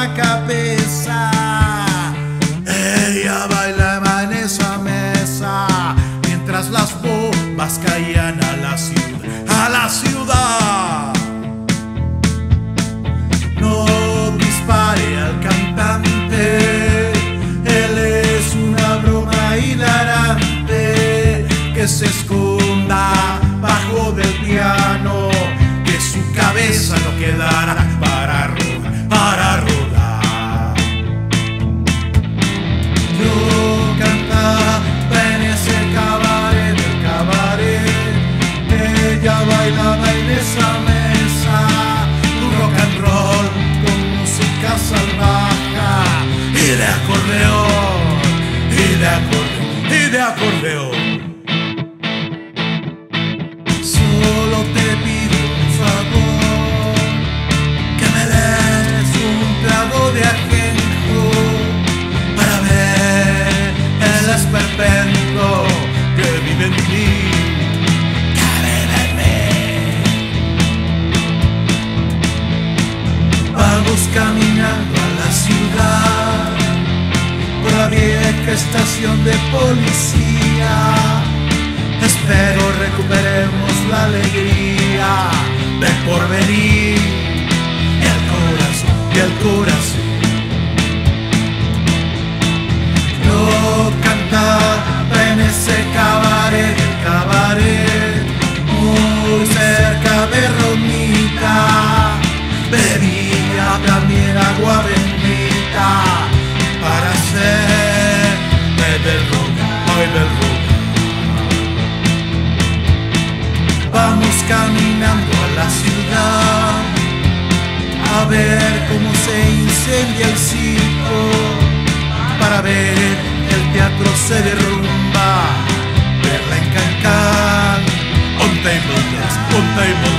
la cabeza. Ella bailaba en esa mesa mientras las bombas caían a la ciudad, a la ciudad. No dispare al cantante, él es una broma hilarante. Que se esconda bajo del piano, que su cabeza no quedará para rodar, para rodar. Yo cantaba en ese cabaret, del cabaret. Ella bailaba en esa mesa un rock and roll con música salvaja y de acordeón, y de acordeón, y de acordeón. Vamos caminando a la ciudad, por la vieja estación de policía. Espero recuperemos la alegría del porvenir y el corazón, y el corazón. Yo cantaba en ese cabaret, el cabaret, muy cerca de Romita. Bebía también agua bendita para hacer beber roca. Vamos caminando a la ciudad a ver cómo se incendia el circo, para ver el teatro se derrumba, verla en Cancán, onta y montas, onta y montas.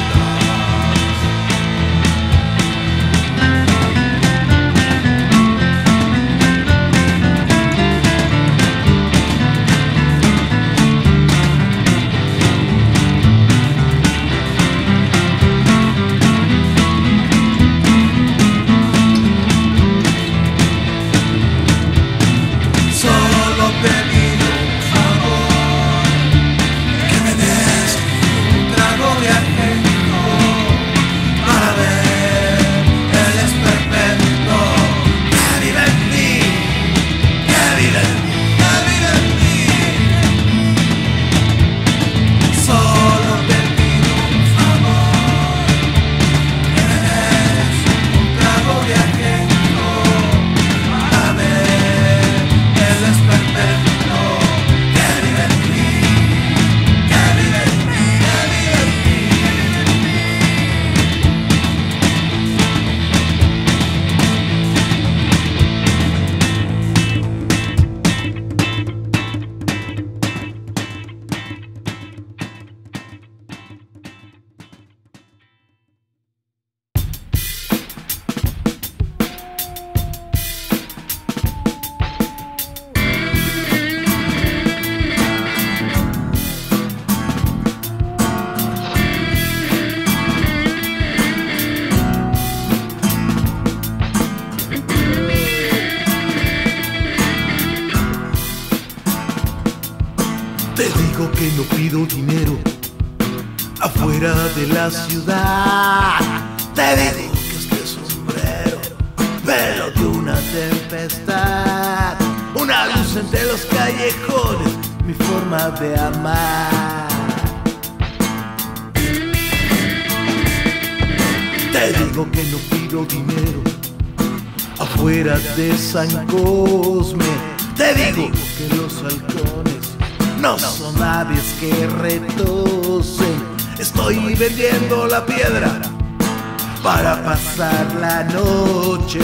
Ciudad, te digo que este sombrero, pero de una tempestad, una luz entre los callejones, mi forma de amar. Te digo que no pido dinero afuera de San Cosme. Te digo que los halcones no son aves que retocen. Estoy vendiendo la piedra para pasar la noche.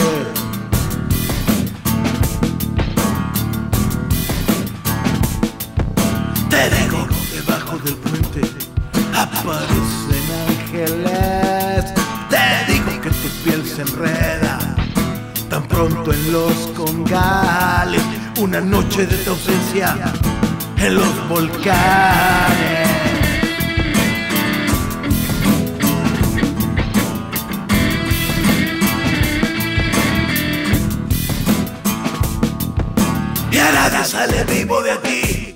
Te digo, debajo del puente aparecen ángeles. Te digo que tu piel se enreda tan pronto en los congales, una noche de tu ausencia en los volcanes. ya nada sale vivo de aquí,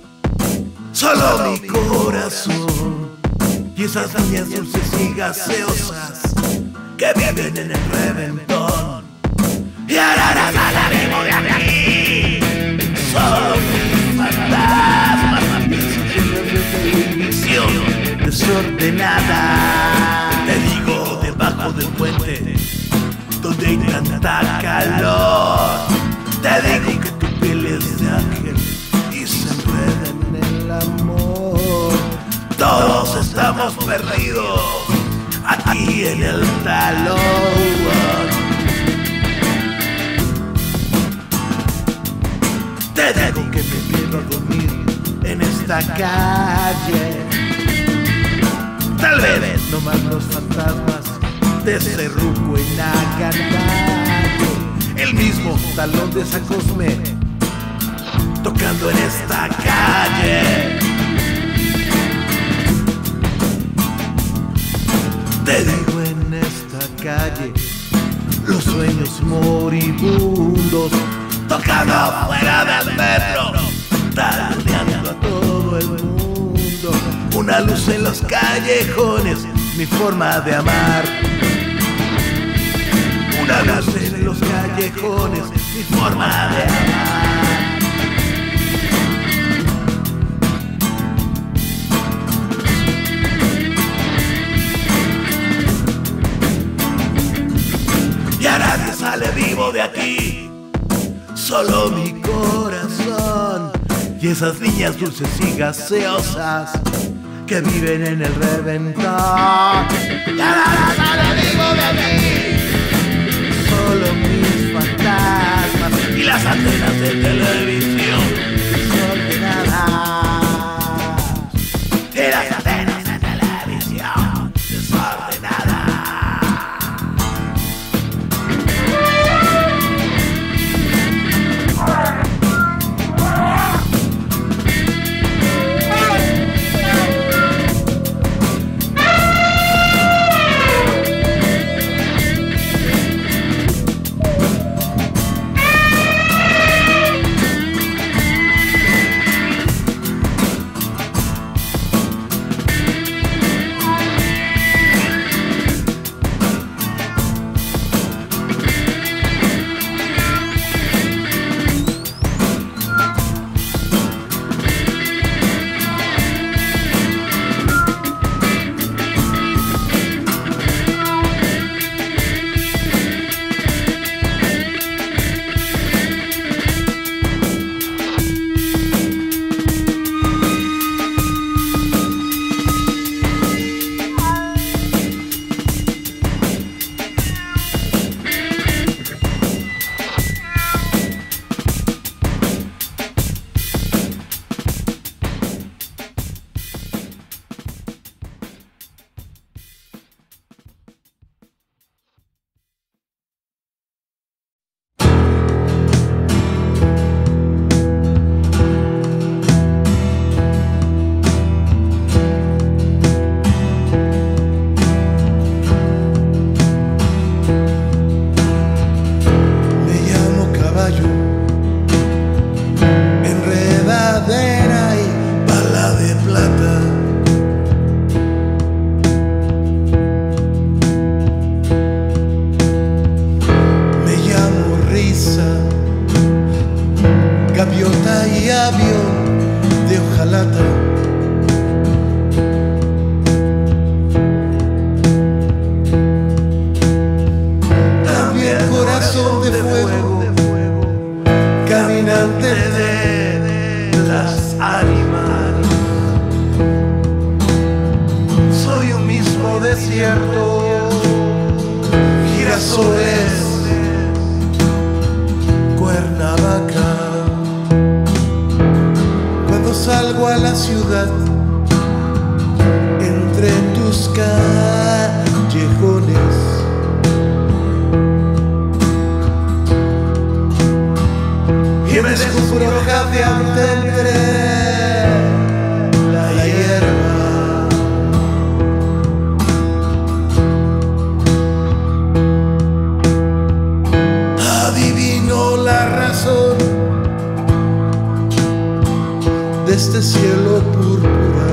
solo mi corazón y esas niñas dulces y gaseosas que viven en el reventón. Ya nada sale vivo de aquí, solo mi fantasma, misión desordenada. Te digo, debajo del puente donde hay tanta calor, te digo que tu piel es de ángel y se enreda en el amor. Todos estamos perdidos aquí en el talón. Te digo que me quiero dormir en esta calle. Tal vez nomás los fantasmas de ese ruco en la calle, el mismo talón de San Cosme tocando en esta calle. Te digo, en esta calle los sueños moribundos tocando fuera del metro, tarareando a todo el mundo. Una luz en los callejones, mi forma de amar. Una luz en los callejones, mi forma de amar. Ya nadie sale vivo de aquí, solo mi corazón y esas niñas dulces y gaseosas que viven en el reventón. Ya nada sale vivo de mí, solo mis fantasmas y las antenas de televisión desordenadas, y las antenas de televisión desordenadas. de este cielo púrpura,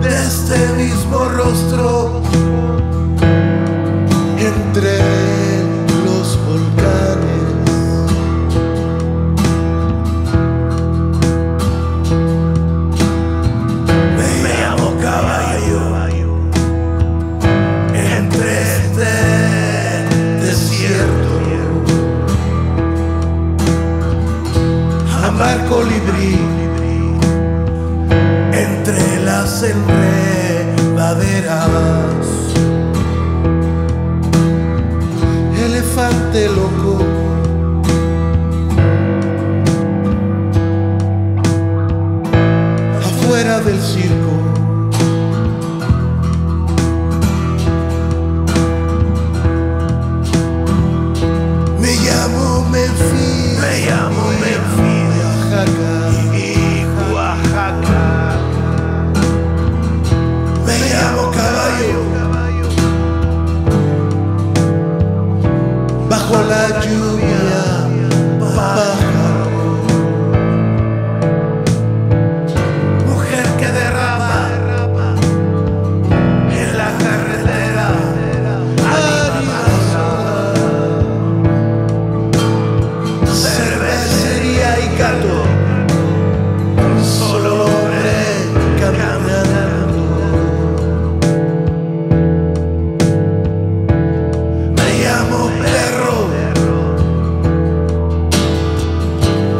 de este mismo rostro entre los volcanes. Me llamo caballo entre este desierto. Amar colibrí entre las enredaderas. Elefante loco afuera del circo. Me llamo Memphis. Me llamo Memphis. Y Oaxaca. Me llamo caballo, bajo la lluvia, pájaro, mujer que derrama en la carretera, animada, cervecería y gato.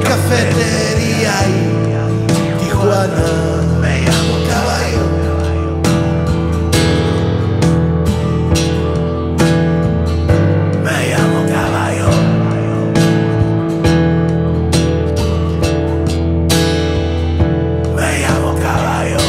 Cafetería y Tijuana. Me llamo caballo. Me llamo caballo. Me llamo caballo. Me llamo caballo.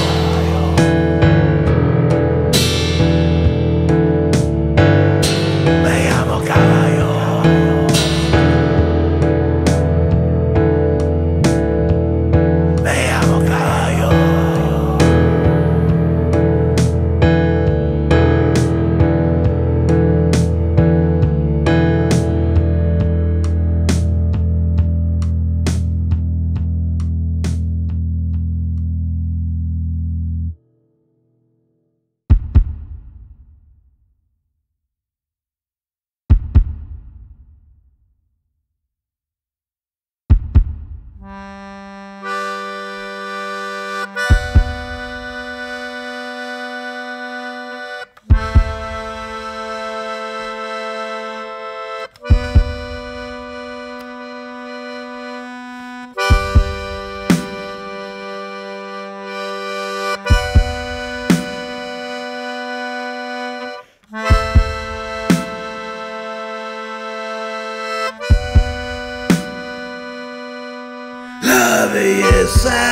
Belleza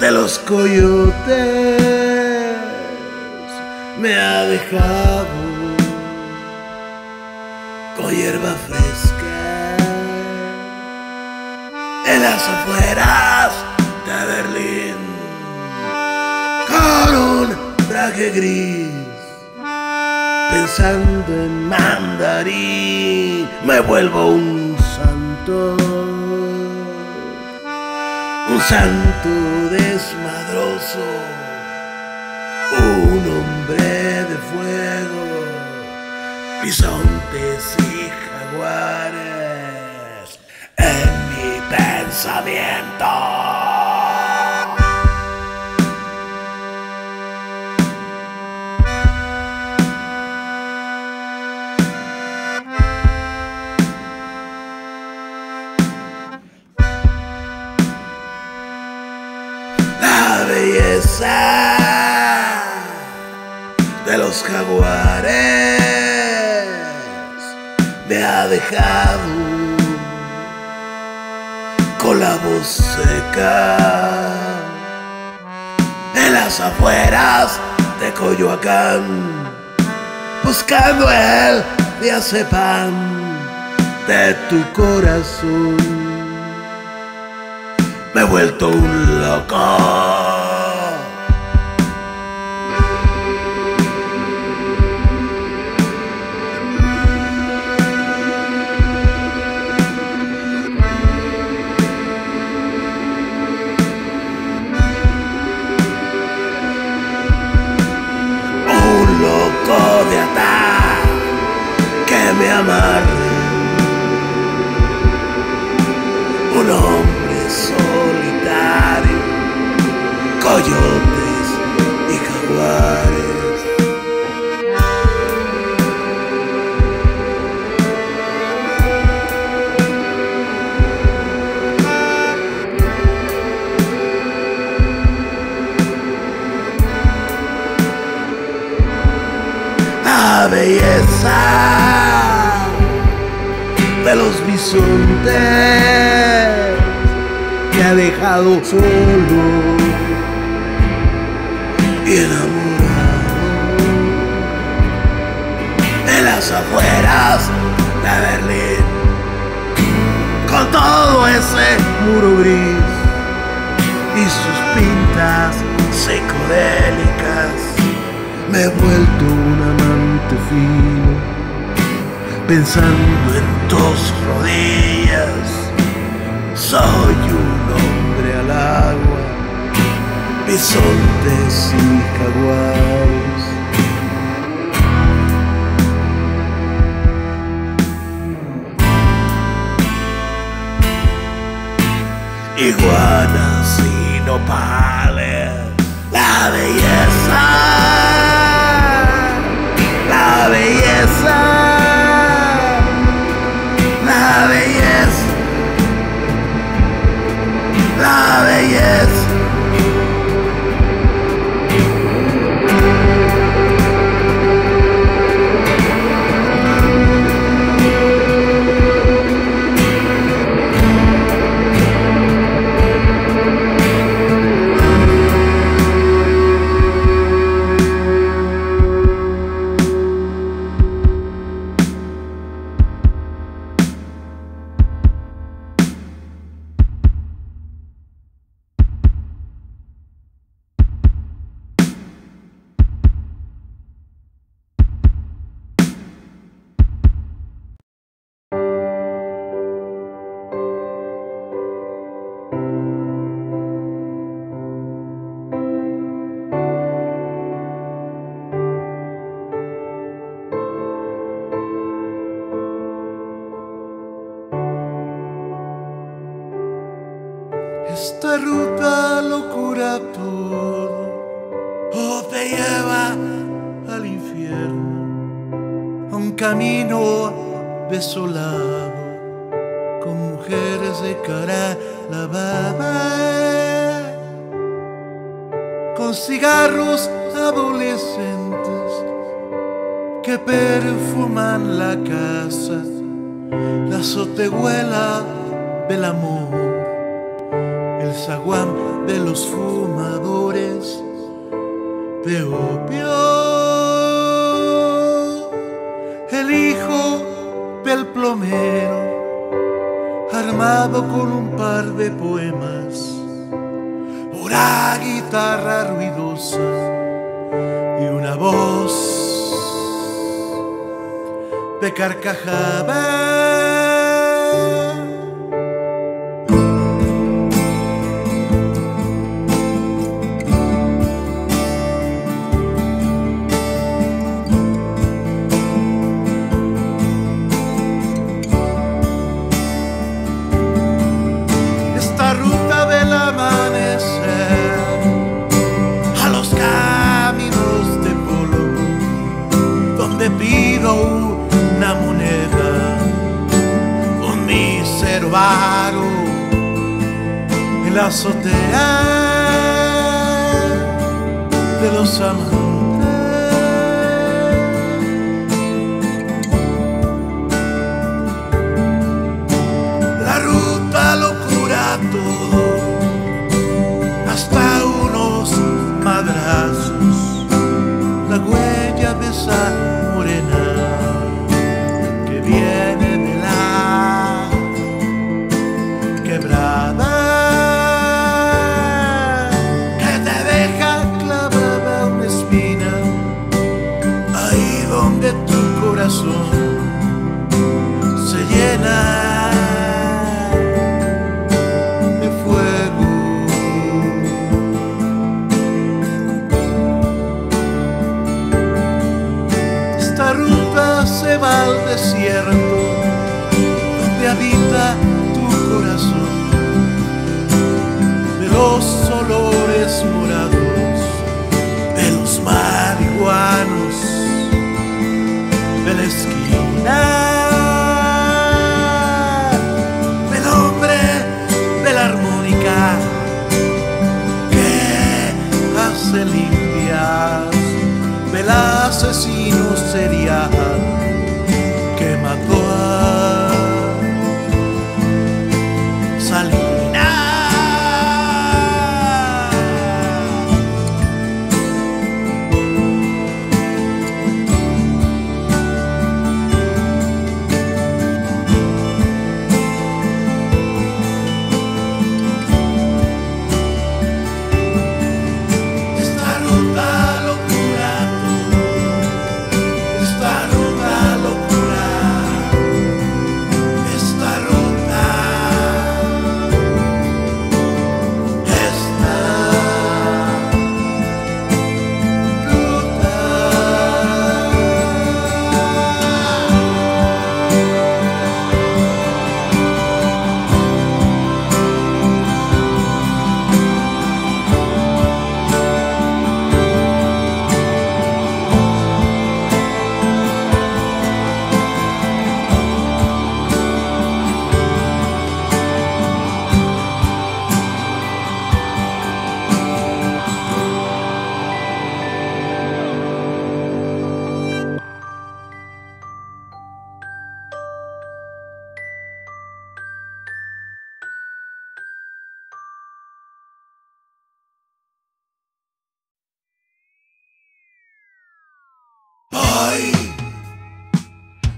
de los coyotes me ha dejado con hierba fresca en las afueras de Berlín, con un traje gris pensando en mandarín. Me vuelvo un santo, un santo desmadroso, un hombre de fuego, bisontes y jaguares en mi pensamiento. Belleza de los jaguares me ha dejado con la voz seca en las afueras de Coyoacán, buscando el diazepam de tu corazón. Me he vuelto un loco. un hombre solitario, coyotes y jaguares. La belleza de los bisontes me ha dejado solo y enamorado en las afueras de Berlín, con todo ese muro gris y sus pintas psicodélicas. Me he vuelto un amante fino, pensando en tus rodillas. Soy un hombre al agua, bisontes y jaguares. Iguanas y nopales. La belleza, la belleza, la belleza. Esta ruta lo cura todo, o te lleva al infierno, a un camino desolado, con mujeres de cara lavada, con cigarros adolescentes que perfuman la casa, la azotehuela del amor, el zaguán de los fumadores de opio, el hijo del plomero, armado con un par de poemas, una guitarra ruidosa y una voz de carcajada. Una moneda, un mísero varo en la azotea de los amantes. La ruta lo cura todo, hasta unos madrazos, la huella de sal al desierto donde habita tu corazón. Salinas.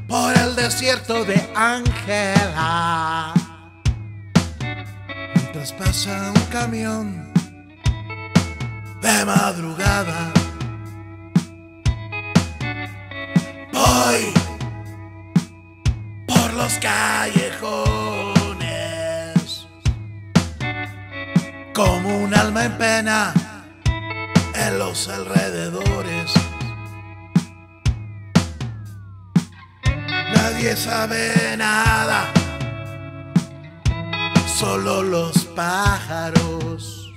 Por el desierto de Ángela, mientras pasa un camión de madrugada. Voy por los callejones como un alma en pena en los alrededores. Nadie sabe nada, solo los pájaros.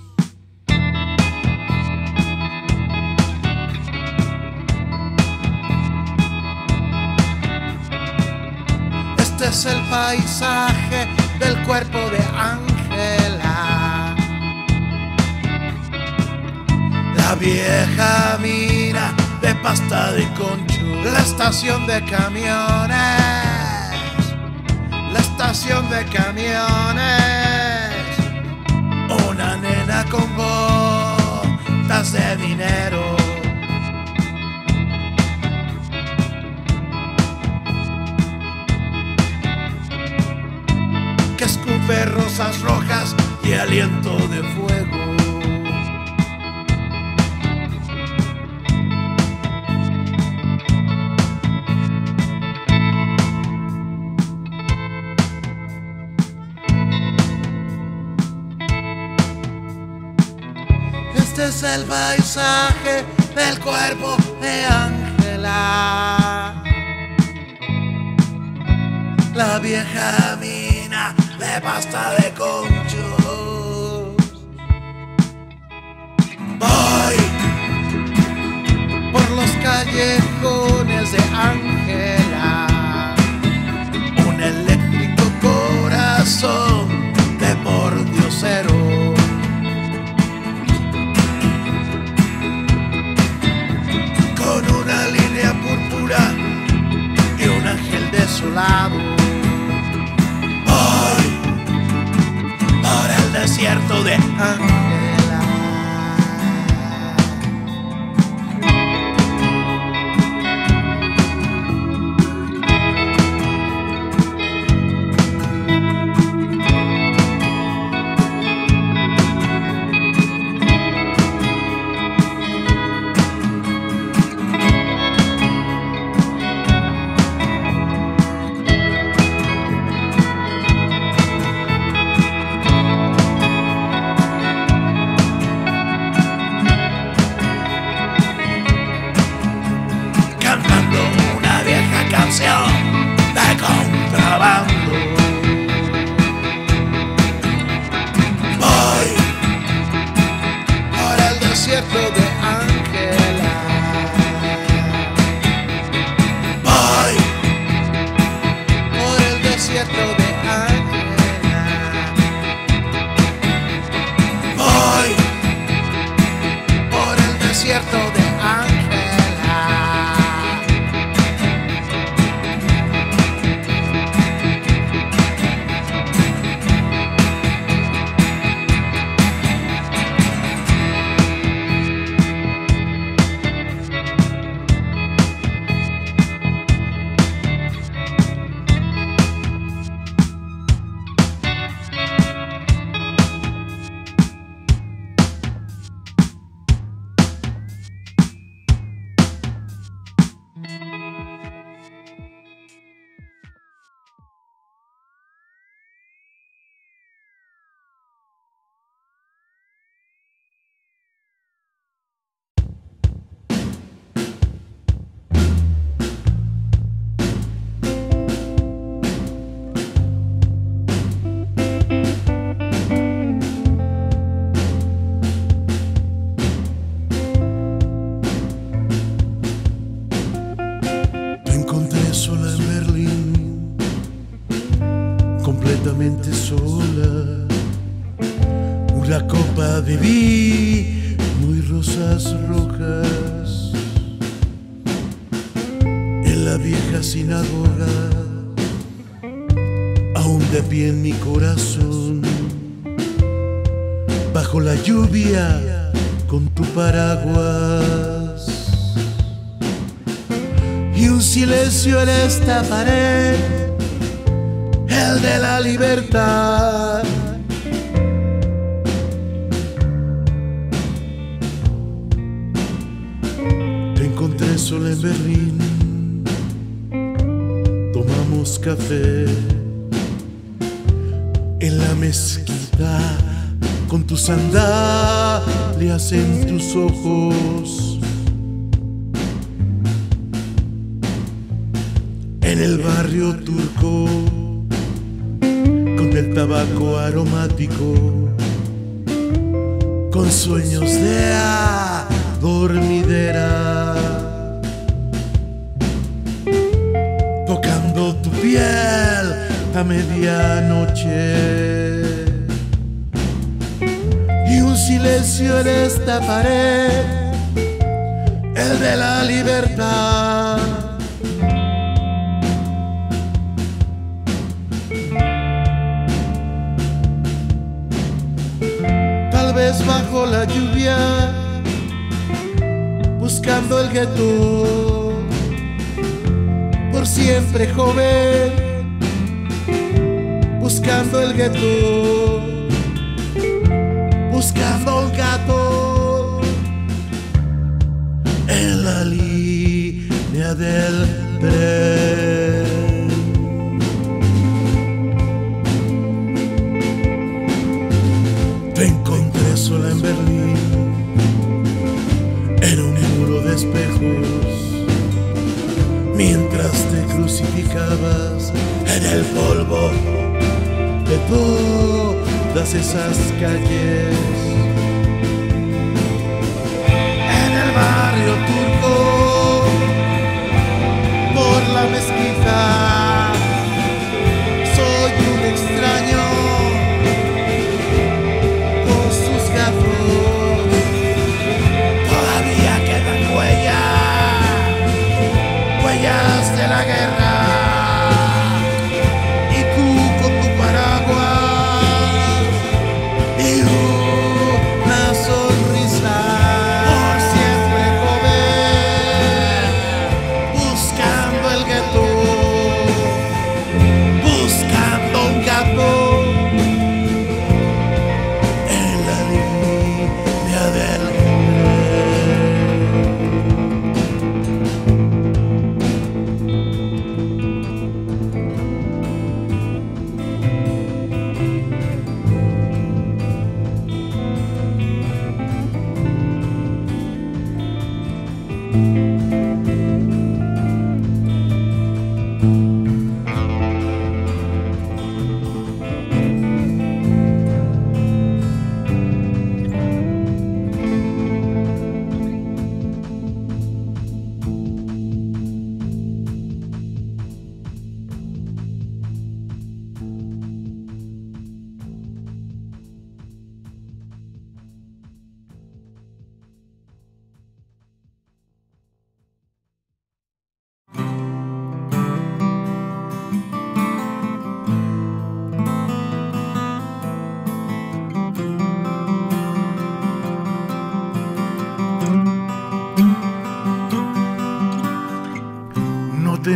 Este es el paisaje del cuerpo de Ángela. La vieja mina de pasta de concho, la estación de camiones, la estación de camiones. Una nena con botas de dinero. Que escupe rosas rojas y aliento de fuego. Este es el paisaje del cuerpo de Ángela. La vieja mina de pasta de conchos. Voy por los callejones de Ángela. Un eléctrico corazón de pordiosero. Lado. Voy por el desierto de Ángela. la copa viví muy rosas rojas en la vieja sinagoga, aún de pie en mi corazón, bajo la lluvia con tu paraguas y un silencio en esta pared, el de la libertad. Encontré sol en Berlín, tomamos café en la mezquita con tus sandalias en tus ojos. En el barrio turco con el tabaco aromático, con sueños de adormidera, tocando tu piel a medianoche y un silencio en esta pared, el de la libertad. Tal vez bajo la lluvia, buscando el gueto, por siempre joven, buscando el gueto, buscando un gato en la línea del tren. Te encontré sola en Berlín, en un muro de espejos, mientras te crucificabas en el polvo de todas esas calles. En el barrio turco, por la mezquita, soy un extraño con sus gatos. Todavía quedan huellas, huellas de la guerra.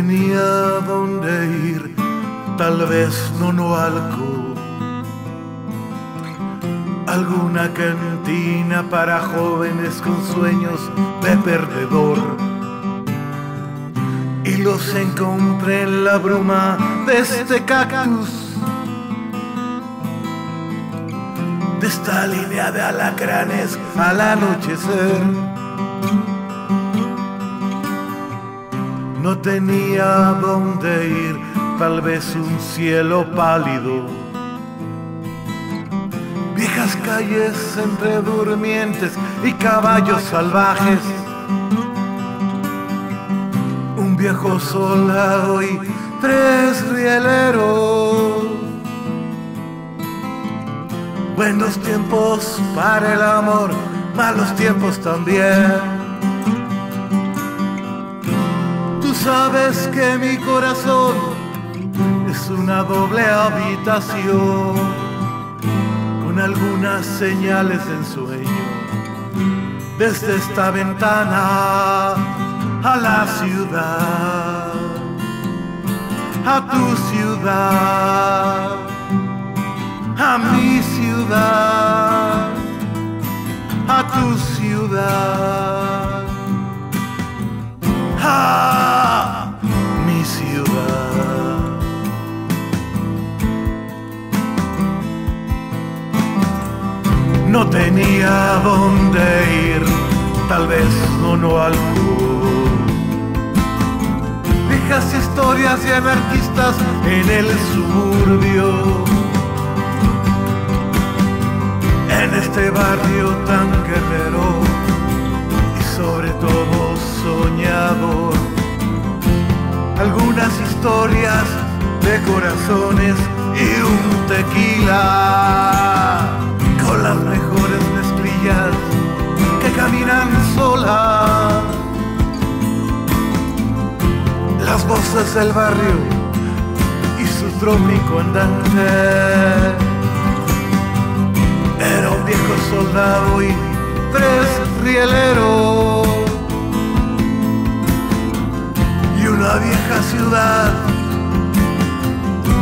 Tenía dónde ir, tal vez Nonoalco, alguna cantina para jóvenes con sueños de perdedor. Y los encontré en la bruma de este cactus, de esta línea de alacranes al anochecer. No tenía dónde ir, tal vez un cielo pálido, viejas calles entre durmientes y caballos salvajes, un viejo soldado y tres rieleros, Buenos tiempos para el amor, malos tiempos también. Tú sabes que mi corazón es una doble habitación, con algunas señales de ensueño desde esta ventana a la ciudad, a tu ciudad, a mi ciudad, a tu ciudad, a mi ciudad. No tenía dónde ir, tal vez Nonoalco. Dejas historias de anarquistas en el suburbio, en este barrio tan guerrero y sobre todo soñador. Algunas historias de corazones y un tequila, con las mejores mezclillas que caminan solas. Las voces del barrio y su trópico andante. Era un viejo soldado y tres rieleros, y una vieja ciudad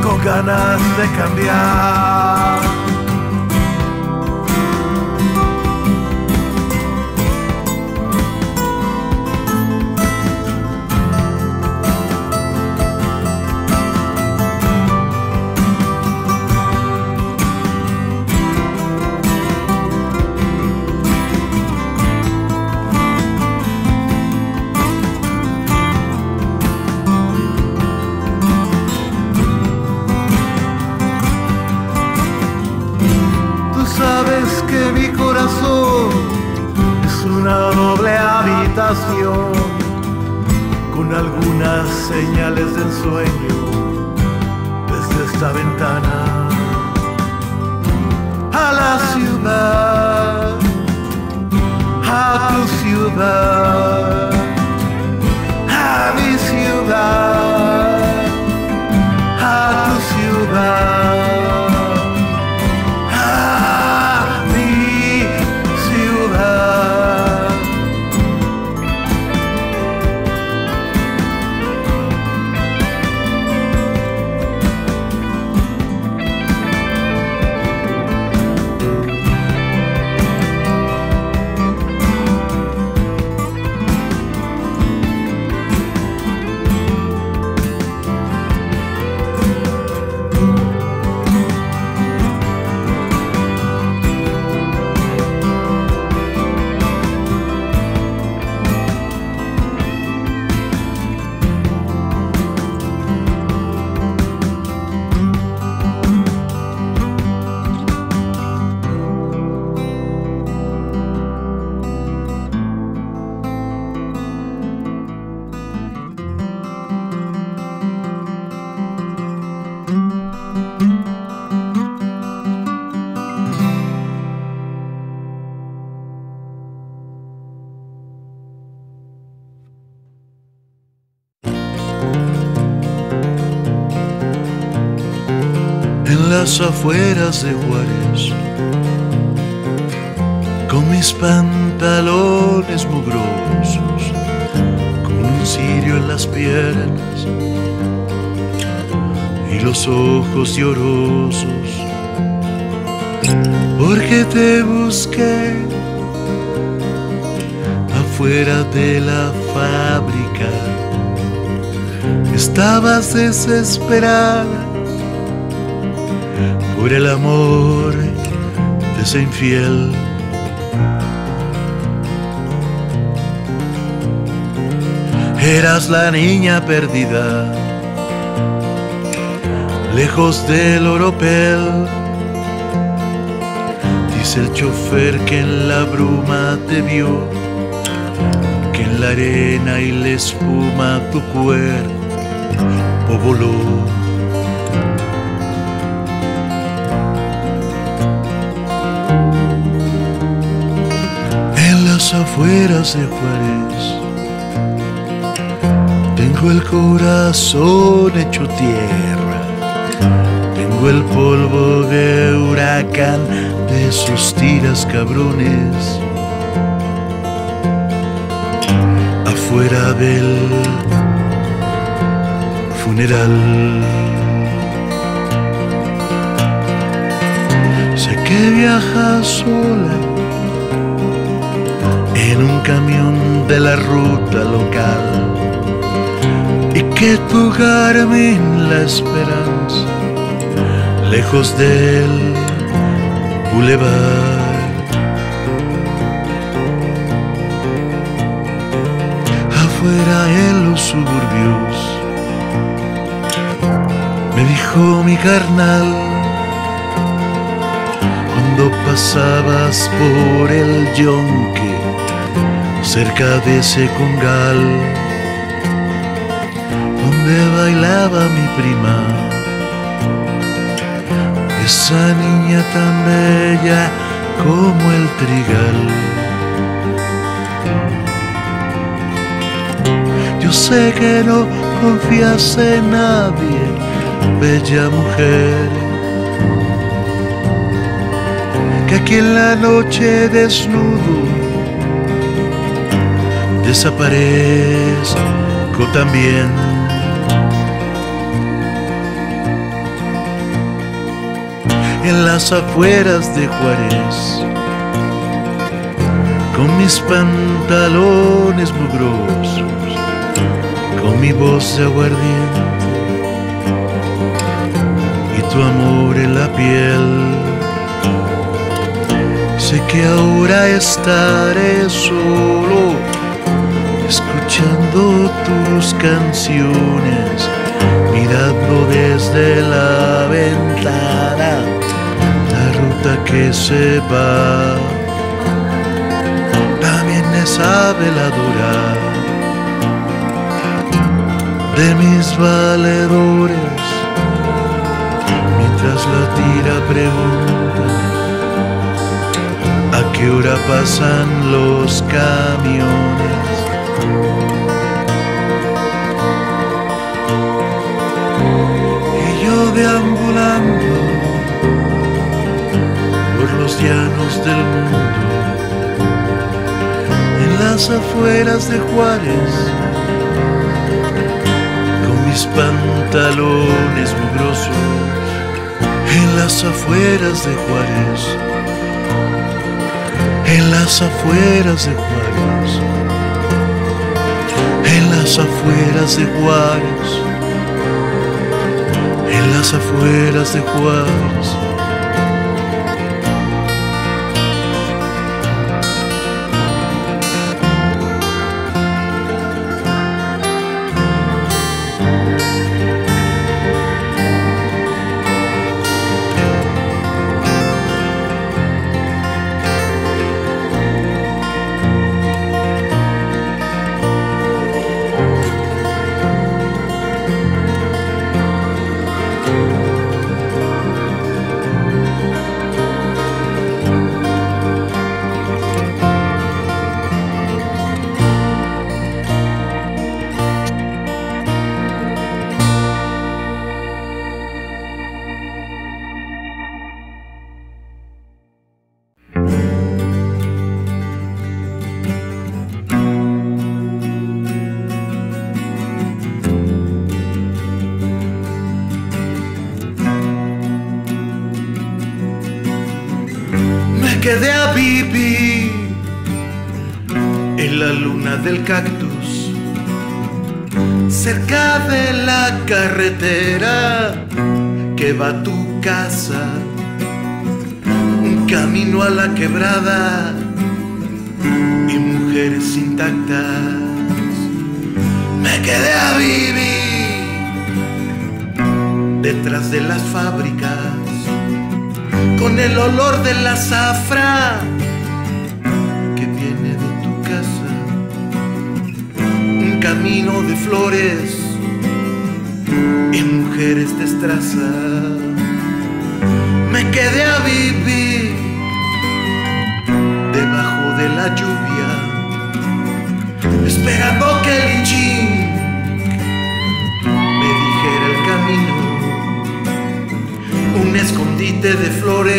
con ganas de cambiar. Que mi corazón es una doble habitación, con algunas señales de ensueño desde esta ventana a la ciudad, a tu ciudad, a mi ciudad, a tu ciudad. Las afueras de Juárez, con mis pantalones mugrosos, con un cirio en las piernas y los ojos llorosos, porque te busqué afuera de la fábrica. Estabas desesperada por el amor de ese infiel. Eras la niña perdida, lejos del oropel. Dice el chofer que en la bruma te vio, que en la arena y la espuma tu cuerpo voló. afueras de Juárez. Tengo el corazón hecho tierra, tengo el polvo de huracán de sus tiras cabrones. Afuera del funeral, sé que viaja sola en un camión de la ruta local, y que tu Garmin la esperanza lejos del bulevar. Afuera en los suburbios me dijo mi carnal, cuando pasabas por el yonque cerca de ese congal donde bailaba mi prima, esa niña tan bella como el trigal. Yo sé que no confías en nadie, bella mujer, que aquí en la noche desnudo desaparezco también. En las afueras de Juárez, con mis pantalones mugrosos, con mi voz de aguardiente y tu amor en la piel, sé que ahora estaré solo escuchando tus canciones, mirando desde la ventana la ruta que se va. También esa veladora de mis valedores, mientras la tira pregunta a qué hora pasan los camiones. Y yo deambulando por los llanos del mundo, en las afueras de Juárez, con mis pantalones mugrosos. En las afueras de Juárez, en las afueras de Juárez, en las afueras de Juárez, en las afueras de Juárez. Quedé a vivir en la luna del cactus, cerca de la carretera que va a tu casa, un camino a la quebrada y mujeres intactas. Me quedé a vivir detrás de las fábricas, con el olor de la azafra que viene de tu casa, un camino de flores y mujeres destrazadas. Me quedé a vivir debajo de la lluvia,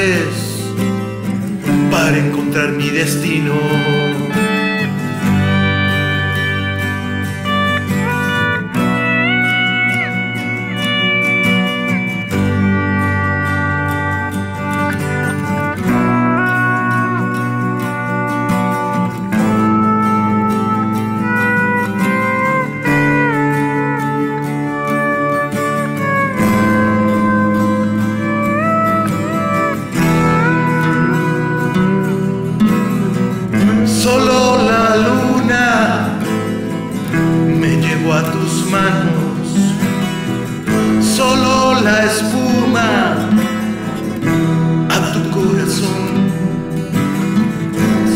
vez para encontrar mi destino. Solo la espuma a tu corazón.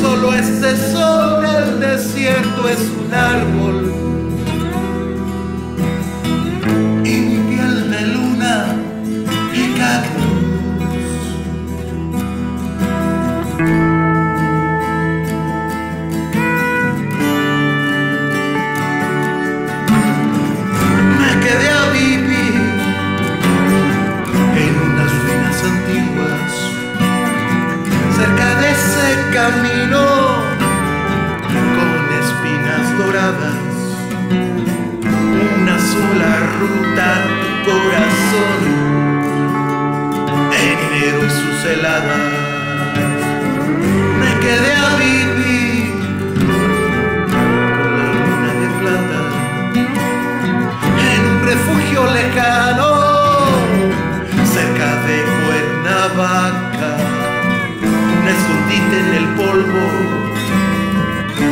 Solo este sol del desierto es un árbol y mi piel de luna y cactus. Camino con espinas doradas, una sola ruta a tu corazón, enero y sus heladas. Me quedé a vivir con la luna de plata, en un refugio lejano, cerca de Cuernavaca. Una escondite en el polvo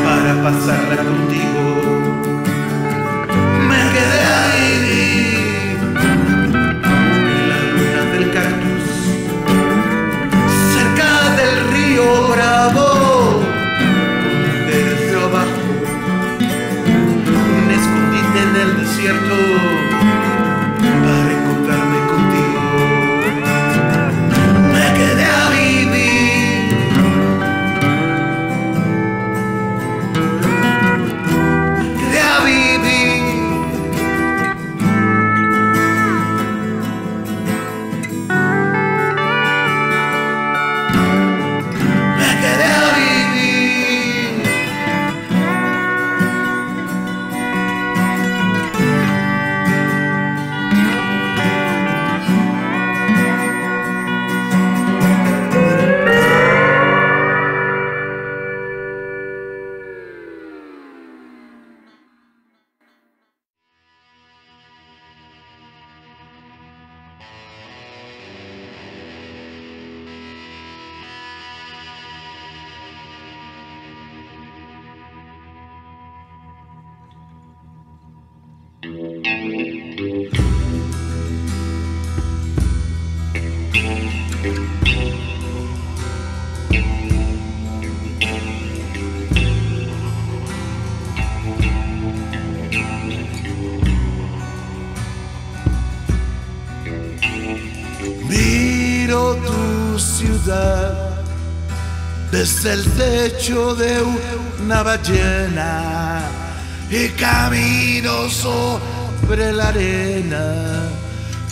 para pasarla contigo. Me quedé ahí en la luna del cactus, cerca del río Bravo, desde abajo. Una escondite en el desierto. Miro tu ciudad desde el techo de una ballena y camino sobre la arena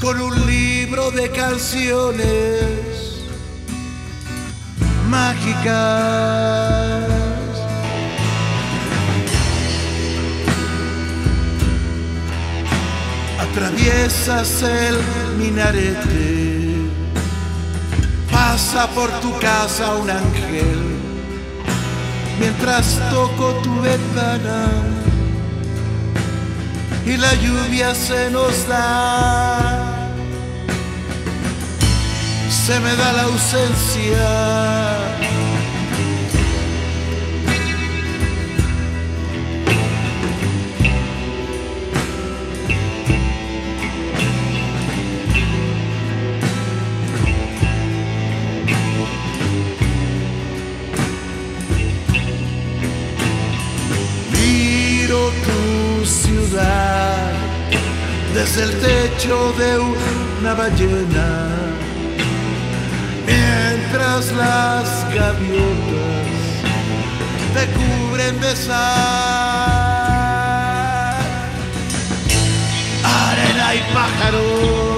con un libro de canciones mágicas. Atraviesas el minarete, pasa por tu casa un ángel, mientras toco tu ventana y la lluvia se nos da. Se me da la ausencia. Miro tu ciudad desde el techo de una ballena, mientras las gaviotas te cubren de sal, arena y pájaros.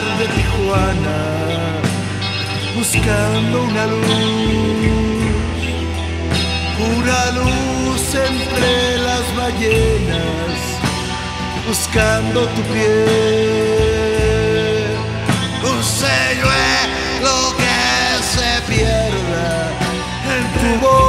mar de Tijuana, buscando una luz entre las ballenas, buscando tu piel. Un sello es lo que se pierda en tu voz.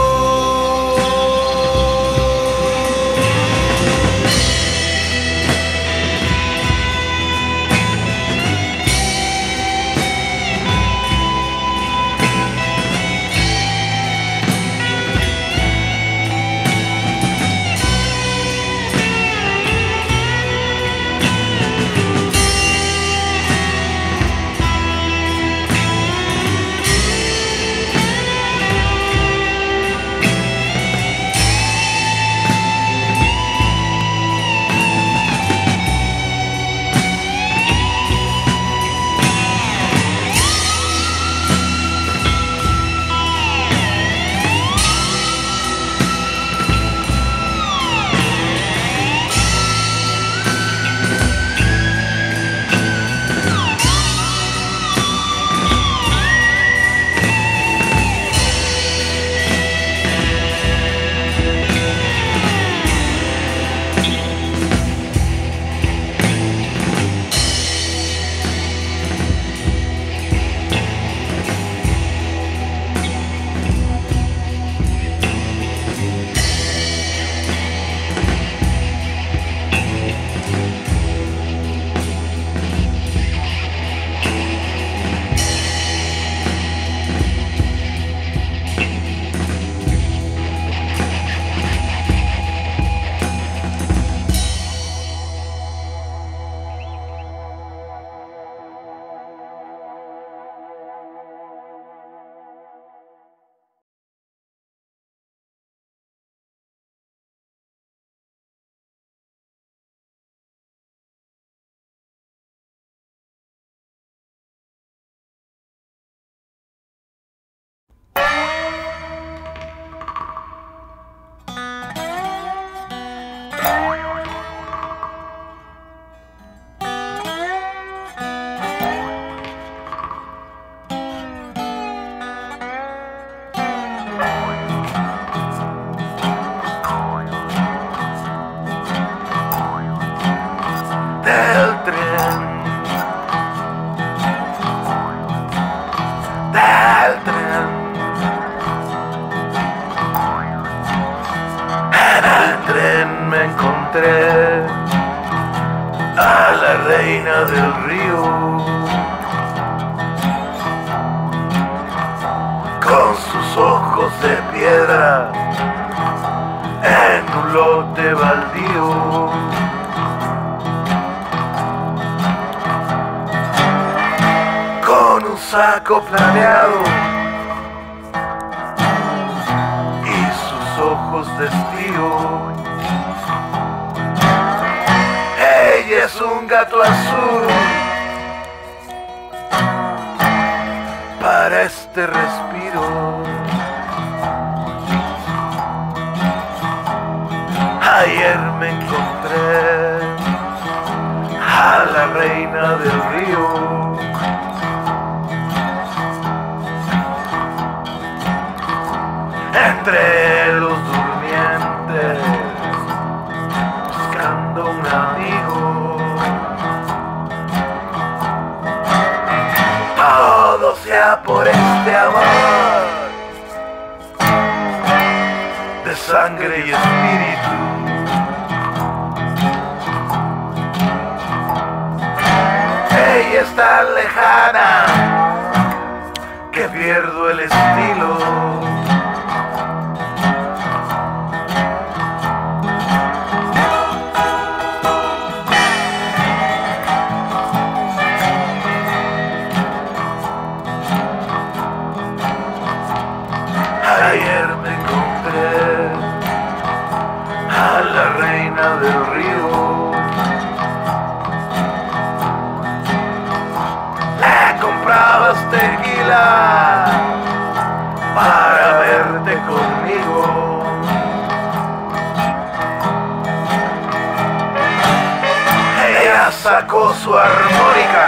Sacó su armónica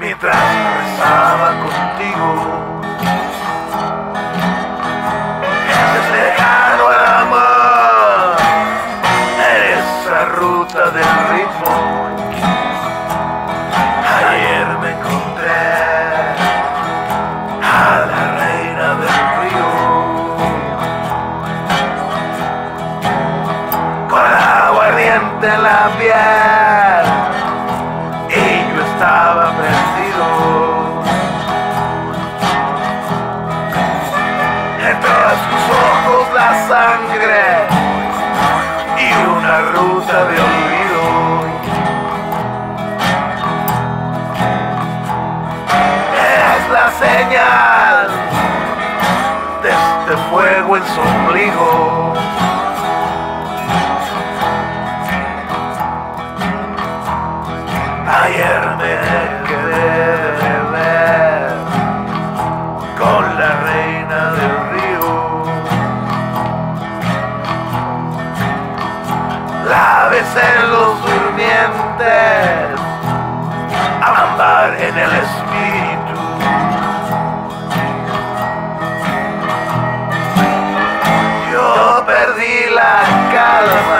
mientras rezaba contigo. Eres lejano al amor, eres la ruta del ritmo. Ayer me encontré a la reina del río, con agua ardiente en la piel. Estaba perdido en todos tus ojos la sangre y una ruta de olvido. Es la señal de este fuego en su ombligo. Ayer me quedé de beber con la reina del río. La besé en los durmientes, amar en el espíritu. Yo perdí la calma.